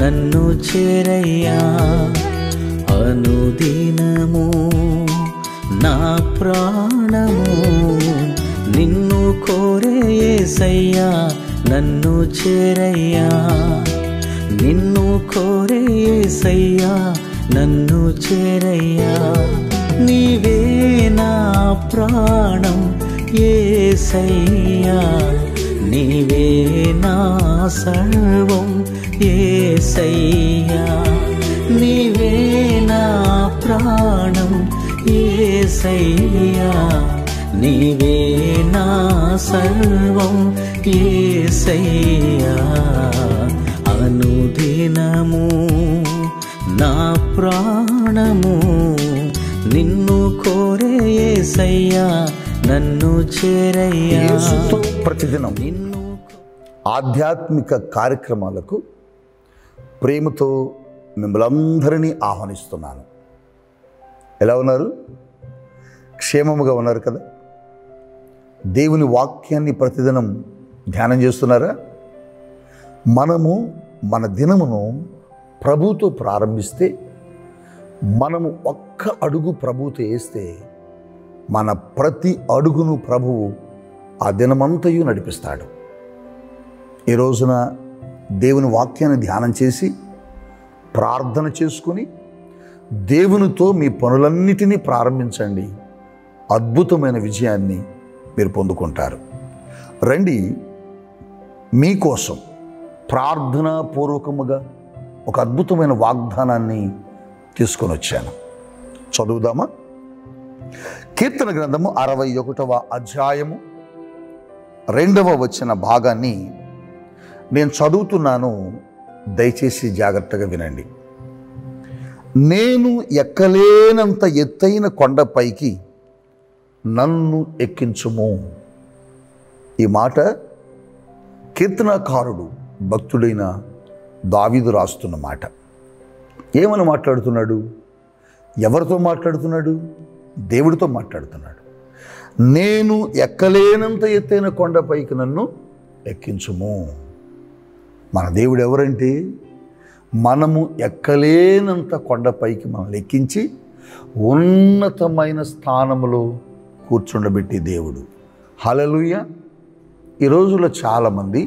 నన్ను చేరయ్యా అనుదినము నా ప్రాణము నిన్ను కోరే యేసయ్యా నన్ను చేరయ్యా నిన్ను కోరే యేసయ్యా నన్ను చేరయ్యా నీవే నా ప్రాణం యేసయ్యా నీవే నా సర్వం యేసయ్యా నీవే నా ప్రాణం యేసయ్యా నీవే నా సర్వం యేసయ్యా అనుదినము నా ప్రాణము నిన్ను కోరే యేసయ్యా నన్ను చేరయ్యా. యేసుతో ప్రతిదినం ఆధ్యాత్మిక కార్యక్రమాలకు ప్రేమతో మిమ్మల్ందరినీ ఆహ్వానిస్తున్నాను. ఎలా ఉన్నారు? క్షేమముగా ఉన్నారు కదా? దేవుని వాక్యాన్ని ప్రతిదినం ధ్యానం చేస్తున్నారా? మనము మన దినమును ప్రభుతో ప్రారంభిస్తే, మనము ఒక్క అడుగు ప్రభుతో వేస్తే, మన ప్రతి అడుగును ప్రభువు ఆ దినమంతయు నడిపిస్తాడు. ఈ రోజున దేవుని వాక్యాన్ని ధ్యానం చేసి ప్రార్థన చేసుకుని దేవునితో మీ పనులన్నిటినీ ప్రారంభించండి. అద్భుతమైన విజయాన్ని మీరు పొందుకుంటారు. రండి, మీకోసం ప్రార్థనాపూర్వకముగా ఒక అద్భుతమైన వాగ్దానాన్ని తీసుకొని వచ్చాను. చదువుదామా? కీర్తన గ్రంథము 61వ అధ్యాయము 2వ వచన భాగాన్ని నేను చదువుతున్నాను, దయచేసి జాగ్రత్తగా వినండి. నేను ఎక్కలేనంత ఎత్తైన కొండపైకి నన్ను ఎక్కించుము. ఈ మాట కీర్తనాకారుడు భక్తుడైన దావీదు రాస్తున్న మాట. ఏమని మాట్లాడుతున్నాడు? ఎవరితో మాట్లాడుతున్నాడు? దేవుడితో మాట్లాడుతున్నాడు. నేను ఎక్కలేనంత ఎత్తైన కొండపైకి నన్ను ఎక్కించుము. మన దేవుడు ఎవరంటే, మనము ఎక్కలేనంత కొండపైకి మనల్ని ఎక్కించి ఉన్నతమైన స్థానములో కూర్చుండబెట్టి దేవుడు. హల్లెలూయా! ఈ రోజుల్లో చాలామంది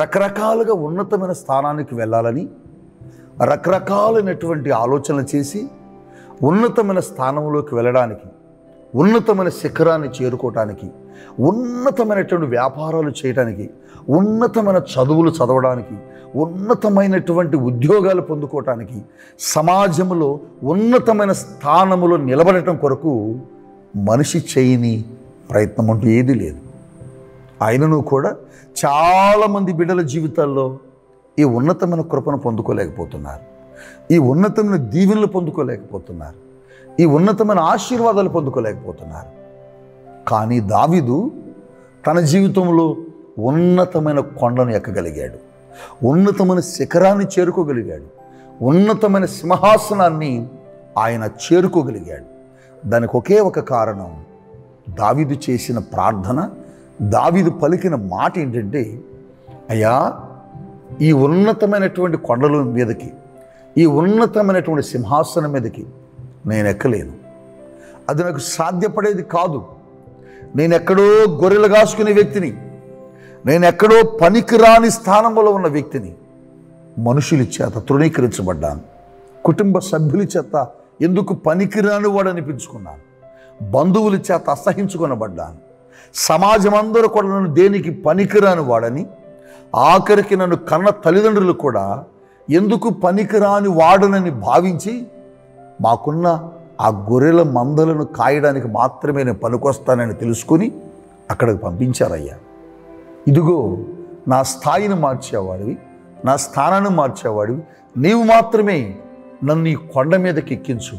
రకరకాలుగా ఉన్నతమైన స్థానానికి వెళ్ళాలని రకరకాలైనటువంటి ఆలోచనలు చేసి ఉన్నతమైన స్థానంలోకి వెళ్ళడానికి, ఉన్నతమైన శిఖరాన్ని చేరుకోవటానికి, ఉన్నతమైనటువంటి వ్యాపారాలు చేయడానికి, ఉన్నతమైన చదువులు చదవడానికి, ఉన్నతమైనటువంటి ఉద్యోగాలు పొందుకోవటానికి, సమాజంలో ఉన్నతమైన స్థానములో నిలబడటం కొరకు మనిషి చేయని ప్రయత్నం అంటూ ఏదీ లేదు. అయినను కూడా చాలామంది బిడ్డల జీవితాల్లో ఈ ఉన్నతమైన కృపను పొందుకోలేకపోతున్నారు, ఈ ఉన్నతమైన దీవెనలు పొందుకోలేకపోతున్నారు, ఈ ఉన్నతమైన ఆశీర్వాదాలు పొందుకోలేకపోతున్నారు. కానీ దావీదు తన జీవితంలో ఉన్నతమైన కొండను ఎక్కగలిగాడు, ఉన్నతమైన శిఖరాన్ని చేరుకోగలిగాడు, ఉన్నతమైన సింహాసనాన్ని ఆయన చేరుకోగలిగాడు. దానికి ఒకే ఒక కారణం, దావీదు చేసిన ప్రార్థన, దావీదు పలికిన మాట ఏంటంటే, అయ్యా, ఈ ఉన్నతమైనటువంటి కొండల మీదకి, ఈ ఉన్నతమైనటువంటి సింహాసనం మీదకి నేను ఎక్కలేను, అది నాకు సాధ్యపడేది కాదు. నేను ఎక్కడో గొర్రెలు కాసుకునే వ్యక్తిని, నేను ఎక్కడో పనికిరాని స్థానంలో ఉన్న వ్యక్తిని, మనుషుల చేత తృణీకరించబడ్డాను, కుటుంబ సభ్యుల చేత ఎందుకు పనికిరాని వాడు అనిపించుకున్నాను, బంధువుల చేత అసహించుకొనబడ్డాను, సమాజం అందరూ కూడా నన్ను దేనికి పనికిరాని వాడని, ఆఖరికి నన్ను కన్న తల్లిదండ్రులు కూడా ఎందుకు పనికిరాని వాడనని భావించి, మాకున్న ఆ గొర్రెల మందలను కాయడానికి మాత్రమే నేను పనికొస్తానని తెలుసుకుని అక్కడికి పంపించారయ్యా. ఇదిగో నా స్థాయిని మార్చేవాడివి, నా స్థానాన్ని మార్చేవాడివి నీవు మాత్రమే. నన్ను ఈ కొండ మీదకి ఎక్కించు,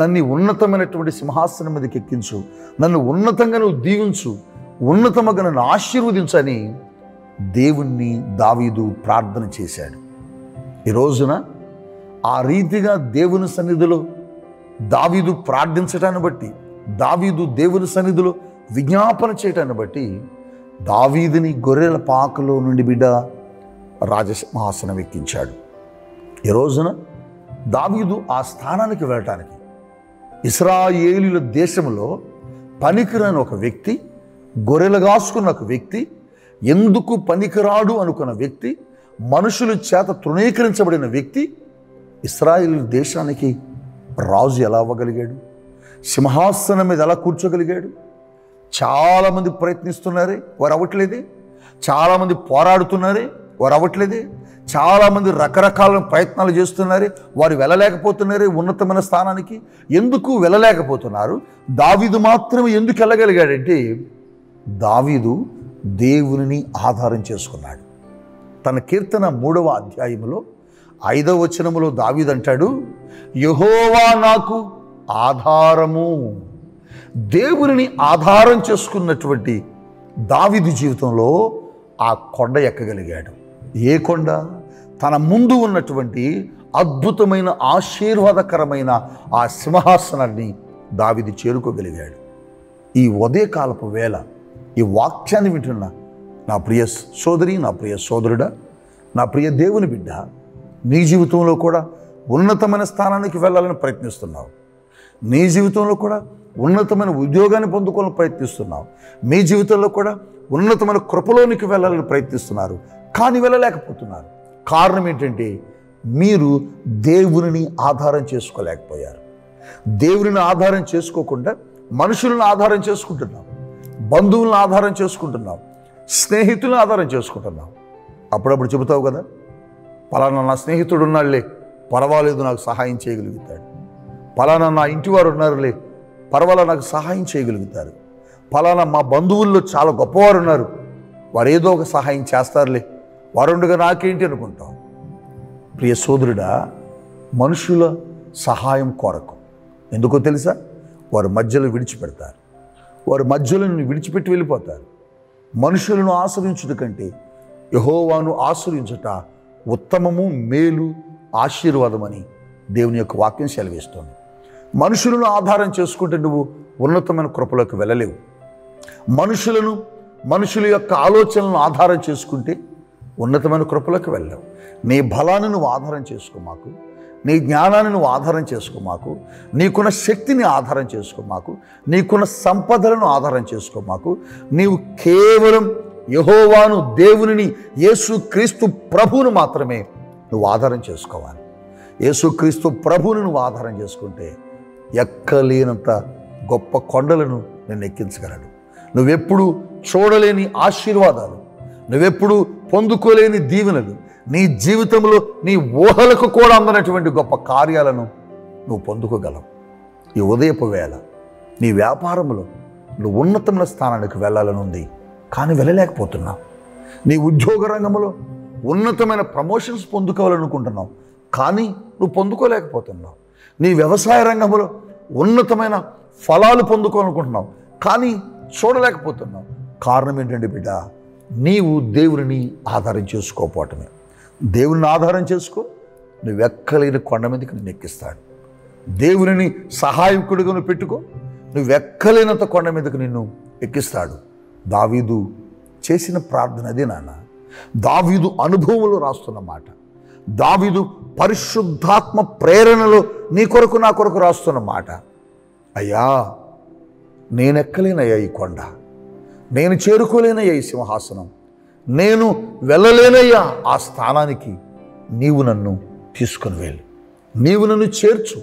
నన్ను ఉన్నతమైనటువంటి సింహాసనం మీదకి ఎక్కించు, నన్ను ఉన్నతంగా నువ్వు దీవించు, ఉన్నతముగా నన్ను ఆశీర్వదించని దేవుణ్ణి దావీదు ప్రార్థన చేశాడు. ఈ రోజున ఆ రీతిగా దేవుని సన్నిధిలో దావీదు ప్రార్థించటాన్ని బట్టి, దావీదు దేవుని సన్నిధిలో విజ్ఞాపన చేయటాన్ని బట్టి దావీదుని గొర్రెల పాకలో నుండి బిడ్డ రాజసింహాసనం ఎక్కించాడు. ఈ రోజున దావీదు ఆ స్థానానికి వెళ్ళటానికి ఇశ్రాయేలీల దేశంలో పనికిరాని ఒక వ్యక్తి, గొర్రెలు కాసుకున్న ఒక వ్యక్తి, ఎందుకు పనికిరాడు అనుకున్న వ్యక్తి, మనుషుల చేత తృణీకరించబడిన వ్యక్తి ఇశ్రాయేల్ దేశానికి రాజు ఎలా అవ్వగలిగాడు? సింహాసనం మీద ఎలా కూర్చోగలిగాడు? చాలామంది ప్రయత్నిస్తున్నారే, వారు అవ్వట్లేదే. చాలామంది పోరాడుతున్నారే, వారు అవ్వట్లేదే. చాలామంది రకరకాల ప్రయత్నాలు చేస్తున్నారే, వారు వెళ్ళలేకపోతున్నారే. ఉన్నతమైన స్థానానికి ఎందుకు వెళ్ళలేకపోతున్నారు? దావీదు మాత్రం ఎందుకు వెళ్ళగలిగాడంటే, దావీదు దేవునిని ఆధారం చేసుకున్నాడు. తన కీర్తన 3వ అధ్యాయంలో 5వ వచనములో దావీదు అంటాడు, యెహోవా నాకు ఆధారము. దేవునిని ఆధారం చేసుకున్నటువంటి దావీదు జీవితంలో ఆ కొండ ఎక్కగలిగాడు. ఏ కొండ? తన ముందు ఉన్నటువంటి అద్భుతమైన ఆశీర్వాదకరమైన ఆ సింహాసనాన్ని దావీదు చేరుకోగలిగాడు. ఈ ఉదయకాలపు వేళ ఈ వాక్యాన్ని వింటున్న నా ప్రియ సోదరి, నా ప్రియ సోదరుడా, నా ప్రియ దేవుని బిడ్డ, నీ జీవితంలో కూడా ఉన్నతమైన స్థానానికి వెళ్ళాలని ప్రయత్నిస్తున్నావు. నీ జీవితంలో కూడా ఉన్నతమైన ఉద్యోగాన్ని పొందుకోవాలని ప్రయత్నిస్తున్నావు. మీ జీవితంలో కూడా ఉన్నతమైన కృపలోనికి వెళ్ళాలని ప్రయత్నిస్తున్నారు, కానీ వెళ్ళలేకపోతున్నారు. కారణం ఏంటంటే, మీరు దేవునిని ఆధారం చేసుకోలేకపోయారు. దేవునిని ఆధారం చేసుకోకుండా మనుషులను ఆధారం చేసుకుంటున్నాం, బంధువులను ఆధారం చేసుకుంటున్నాం, స్నేహితులను ఆధారం చేసుకుంటున్నాం. అప్పుడప్పుడు చెబుతావు కదా, పలానా నా స్నేహితుడు ఉన్నాడులే, పర్వాలేదు నాకు సహాయం చేయగలుగుతాడు. పలానా నా ఇంటివారు ఉన్నారులే, పర్వాలా నాకు సహాయం చేయగలుగుతారు. పలానా మా బంధువుల్లో చాలా గొప్పవారు ఉన్నారు, వారు ఏదో ఒక సహాయం చేస్తారులే, వారుండగా నాకేంటి అనుకుంటాం. ప్రియ సోదరుడా, మనుషుల సహాయం కోరకు. ఎందుకో తెలుసా? వారు మధ్యలో విడిచిపెడతారు, వారు మధ్యలో విడిచిపెట్టి వెళ్ళిపోతారు. మనుషులను ఆశ్రయించుట కంటే యెహోవాను ఆశ్రయించుట ఉత్తమము, మేలు, ఆశీర్వాదం అని దేవుని యొక్క వాక్యం సెలవిస్తుంది. మనుషులను ఆధారం చేసుకుంటే నువ్వు ఉన్నతమైన కృపలోకి వెళ్ళలేవు. మనుషుల యొక్క ఆలోచనలను ఆధారం చేసుకుంటే ఉన్నతమైన కృపలోకి వెళ్ళలేవు. నీ బలాన్ని నువ్వు ఆధారం చేసుకోమాకు, నీ జ్ఞానాన్ని నువ్వు ఆధారం చేసుకోమాకు, నీకున్న శక్తిని ఆధారం చేసుకోమాకు, నీకున్న సంపదలను ఆధారం చేసుకోమాకు. నీవు కేవలం యెహోవాను, దేవునిని, యేసుక్రీస్తు ప్రభువును మాత్రమే నువ్వు ఆధారం చేసుకోవాలి. యేసుక్రీస్తు ప్రభువును నువ్వు ఆధారం చేసుకుంటే ఎక్కలేనంత గొప్ప కొండలను నేను ఎక్కించగలడు. నువ్వెప్పుడు చూడలేని ఆశీర్వాదాలు, నువ్వెప్పుడు పొందుకోలేని దీవెనలు, నీ జీవితంలో నీ ఊహలకు కూడా అందనటువంటి గొప్ప కార్యాలను నువ్వు పొందుకోగలవు. ఈ ఉదయపు వేళ నీ వ్యాపారంలో నువ్వు ఉన్నతమైన స్థానానికి వెళ్ళాలని ఉంది, కానీ వెళ్ళలేకపోతున్నావు. నీ ఉద్యోగ రంగంలో ఉన్నతమైన ప్రమోషన్స్ పొందుకోవాలనుకుంటున్నావు, కానీ నువ్వు పొందుకోలేకపోతున్నావు. నీ వ్యవసాయ రంగంలో ఉన్నతమైన ఫలాలు పొందుకోవాలనుకుంటున్నావు, కానీ చూడలేకపోతున్నావు. కారణం ఏంటంటే బిడ్డ, నీవు దేవుని ఆధారం చేసుకోకపోవటమే. దేవుని ఆధారం చేసుకో, నువ్వు ఎక్కలేని కొండ మీదకి నేను ఎక్కిస్తాడు. దేవుని సహాయకుడిగా నువ్వు పెట్టుకో, నువ్వు ఎక్కలేనంత కొండ మీదకి నిన్ను ఎక్కిస్తాడు. దావీదు చేసిన ప్రార్థన అదే నాన్న. దావీదు అనుభవంలో రాస్తున్న మాట, దావీదు పరిశుద్ధాత్మ ప్రేరణలో నీ కొరకు నా కొరకు రాస్తున్న మాట, అయ్యా నేనెక్కలేనయ్యా ఈ కొండ, నేను చేరుకోలేనయ్యా ఈ సింహాసనం, నేను వెళ్ళలేనయ్యా ఆ స్థానానికి. నీవు నన్ను తీసుకుని వెళ్ళు, నీవు నన్ను చేర్చు,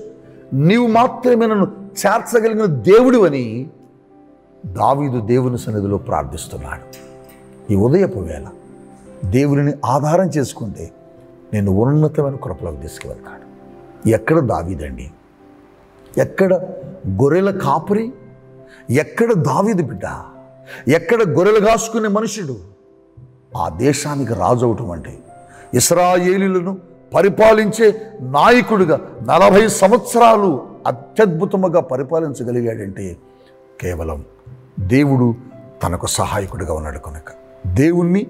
నీవు మాత్రమే నన్ను చేర్చగలిగిన దేవుడు అని దావీదు దేవుని సన్నిధిలో ప్రార్థిస్తున్నాడు. ఈ ఉదయపు వేళ దేవుని ఆధారం చేసుకుంటే నేను ఉన్నతమైన కృపలోకి తీసుకువెళ్తాడు. ఎక్కడ దావీదండి? ఎక్కడ గొర్రెల కాపరి? ఎక్కడ దావీదు బిడ్డ? ఎక్కడ గొర్రెలు కాసుకునే మనుషుడు ఆ దేశానికి రాజు అవటం అంటే, ఇశ్రాయేలులను పరిపాలించే నాయకుడిగా 40 సంవత్సరాలు అత్యద్భుతముగా పరిపాలించగలిగాడంటే కేవలం దేవుడు తనకు సహాయకుడిగా ఉన్నాడు కనుక. దేవుణ్ణి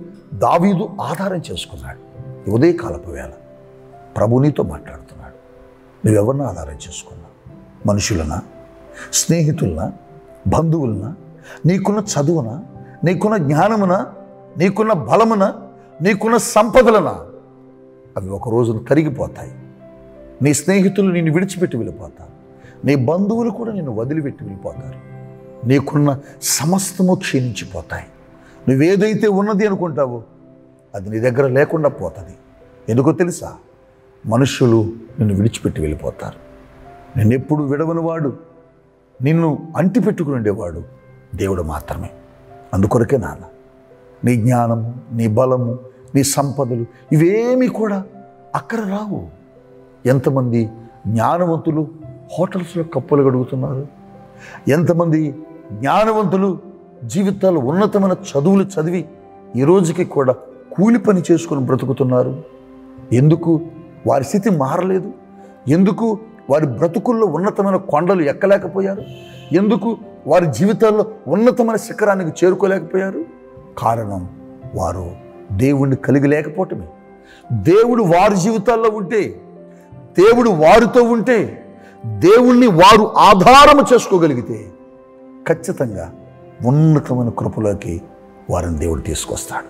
దావీదు ఆధారం చేసుకున్నాడు. ఉదయకాలపు వేళ ప్రభునితో మాట్లాడుతున్నాడు, నువ్వెవరిని ఆధారం చేసుకున్నావు? మనుషులనా, స్నేహితులనా, బంధువులనా, నీకున్న చదువునా, నీకున్న జ్ఞానమునా, నీకున్న బలమునా, నీకున్న సంపదలనా? అవి ఒక రోజున కరిగిపోతాయి. నీ స్నేహితులు నిన్ను విడిచిపెట్టి వెళ్ళిపోతారు, నీ బంధువులు కూడా నిన్ను వదిలిపెట్టి వెళ్ళిపోతారు, నీకున్న సమస్తము క్షీణించిపోతాయి. నువ్వేదైతే ఉన్నది అనుకుంటావో అది నీ దగ్గర లేకుండా పోతుంది. ఎందుకో తెలుసా? మనుషులు నిన్ను విడిచిపెట్టి వెళ్ళిపోతారు. నిన్నెప్పుడు విడవనివాడు, నిన్ను అంటిపెట్టుకుని ఉండేవాడు దేవుడు మాత్రమే. అందుకొరకే నాన్న, నీ జ్ఞానము, నీ బలము, నీ సంపదలు ఇవేమీ కూడా అక్కడ రావు. ఎంతమంది జ్ఞానవంతులు హోటల్స్లో కప్పులు గడుగుతున్నారు, ఎంతమంది జ్ఞానవంతులు జీవితాలు ఉన్నతమైన చదువులు చదివి ఈ రోజుకి కూడా కూలి పని చేసుకుని బ్రతుకుతున్నారు. ఎందుకు వారి స్థితి మారలేదు? ఎందుకు వారి బ్రతుకుల్లో ఉన్నతమైన కొండలు ఎక్కలేకపోయారు? ఎందుకు వారి జీవితాల్లో ఉన్నతమైన శిఖరానికి చేరుకోలేకపోయారు? కారణం, వారు దేవుణ్ణి కలిగి లేకపోవటమే. దేవుడు వారి జీవితాల్లో ఉంటే, దేవుడు వారితో ఉంటే, దేవుణ్ణి వారు ఆధారము చేసుకోగలిగితే ఖచ్చితంగా ఉన్నతమైన కృపలోకి వారిని దేవుడు తీసుకొస్తాడు.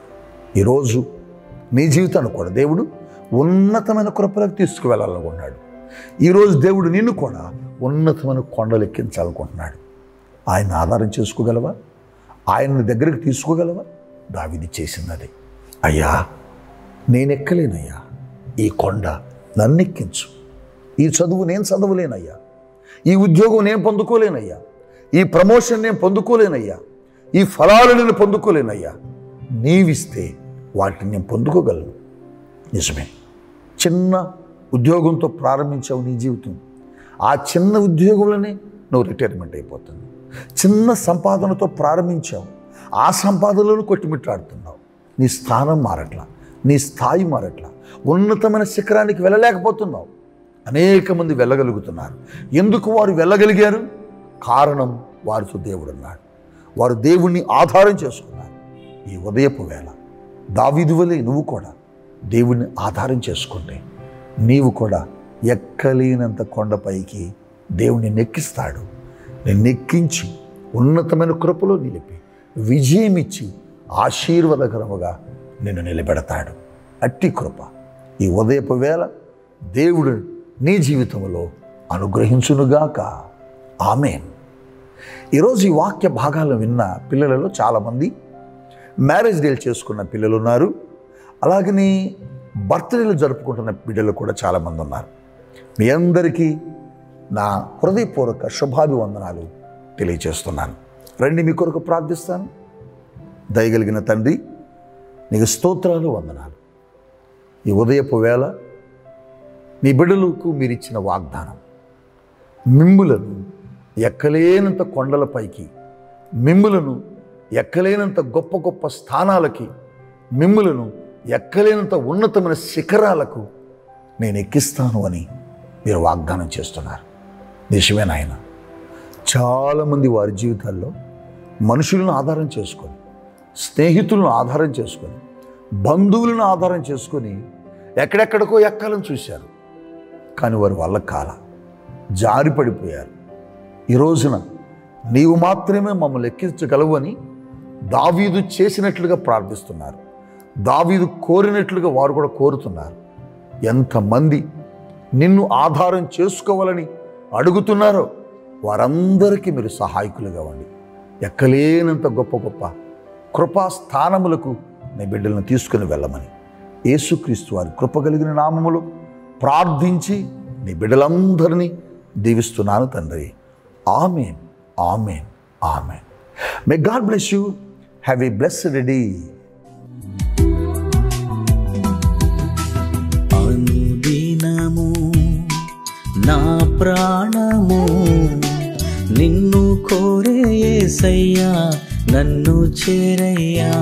ఈరోజు నీ జీవితాన్ని కూడా దేవుడు ఉన్నతమైన కృపలోకి తీసుకువెళ్ళాలనుకుంటున్నాడు. ఈరోజు దేవుడు నిన్ను కూడా ఉన్నతమైన కొండలు ఎక్కించాలనుకుంటున్నాడు. ఆయన ఆధారం చేసుకోగలవా? ఆయన్ని దగ్గరికి తీసుకోగలవా? దావీదు చేసినది. అయ్యా, నేనెక్కలేనయ్యా, ఈ కొండ నన్నెక్కించు. ఈ చదువు నేను చదవలేనయ్యా, ఈ ఉద్యోగం నేను పొందుకోలేనయ్యా, ఈ ప్రమోషన్ నేను పొందుకోలేనయ్యా, ఈ ఫలాలు నేను పొందుకోలేనయ్యా, నీవిస్తే వాటిని నేను పొందుకోగలను. నిజమే, చిన్న ఉద్యోగంతో ప్రారంభించావు నీ జీవితం. ఆ చిన్న ఉద్యోగంలోనే నువ్వు రిటైర్మెంట్ అయిపోతుంది. చిన్న సంపాదనతో ప్రారంభించావు, ఆ సంపాదనలో కొట్టుమిట్టాడుతున్నావు. నీ స్థానం మారట్లా, నీ స్థాయి మారట్లా, ఉన్నతమైన శిఖరానికి వెళ్ళలేకపోతున్నావు. అనేక మంది వెళ్ళగలుగుతున్నారు. ఎందుకు వారు వెళ్ళగలిగారు? కారణం, వారితో దేవుడు ఉన్నాడు, వారు దేవుణ్ణి ఆధారం చేసుకున్నారు. ఈ ఉదయపు వేళ దావీదు వలె నువ్వు కూడా దేవుణ్ణి ఆధారం చేసుకుంటే నీవు కూడా ఎక్కలేనంత కొండపైకి దేవుణ్ణి నెక్కిస్తాడు. నెక్కించి ఉన్నతమైన కృపలో నిలిపి విజయం ఇచ్చి ఆశీర్వాదకరముగా నిన్ను నిలబెడతాడు. అట్టి కృప ఈ ఉదయపు వేళ దేవుడు నీ జీవితంలో అనుగ్రహించునుగాక. ఆమేన్. ఈరోజు ఈ వాక్య భాగాలు విన్న పిల్లలలో చాలామంది మ్యారేజ్ డేలు చేసుకున్న పిల్లలు ఉన్నారు. అలాగని బర్త్డేలు జరుపుకుంటున్న బిడ్డలు కూడా చాలామంది ఉన్నారు. మీ అందరికీ నా హృదయపూర్వక శుభాభివందనాలు తెలియజేస్తున్నాను. రండి, మీ కొరకు ప్రార్థిస్తాను. దయగలిగిన తండ్రి, నీకు స్తోత్రాలు, వందనాలు. ఈ ఉదయపు వేళ నీ బిడ్డలకు మీరిచ్చిన వాగ్దానం, మిమ్ములను ఎక్కలేనంత కొండలపైకి, మిమ్ములను ఎక్కలేనంత గొప్ప గొప్ప స్థానాలకి, మిమ్ములను ఎక్కలేనంత ఉన్నతమైన శిఖరాలకు నేను ఎక్కిస్తాను అని మీరు వాగ్దానం చేస్తున్నారు. నిజమే నాయన, చాలామంది వారి జీవితాల్లో మనుషులను ఆధారం చేసుకొని, స్నేహితులను ఆధారం చేసుకొని, బంధువులను ఆధారం చేసుకొని ఎక్కడెక్కడికో ఎక్కాలని చూశారు. కానీ వారి వల్ల కాల, జారి పడిపోయారు. ఈ రోజున నీవు మాత్రమే మమ్మల్ని ఎక్కించగలవు అని దావీదు చేసినట్లుగా ప్రార్థిస్తున్నారు. దావీదు కోరినట్లుగా వారు కూడా కోరుతున్నారు. ఎంతమంది నిన్ను ఆధారం చేసుకోవాలని అడుగుతున్నారో వారందరికీ మీరు సహాయకులుగా ఉండి ఎక్కలేనంత గొప్ప గొప్ప కృపా స్థానములకు నీ బిడ్డలను తీసుకుని వెళ్ళమని యేసుక్రీస్తు వారి కృప కలిగిన నామములో ప్రార్థించి నీ బిడ్డలందరినీ దీవిస్తున్నాను తండ్రి. ఆమేన్, ఆమేన్, ఆమేన్. May God bless you. Have a blessed day. అనుదినము నా ప్రాణము నిన్ను కోరే యేసయ్యా, నన్ను చేరయ్యా.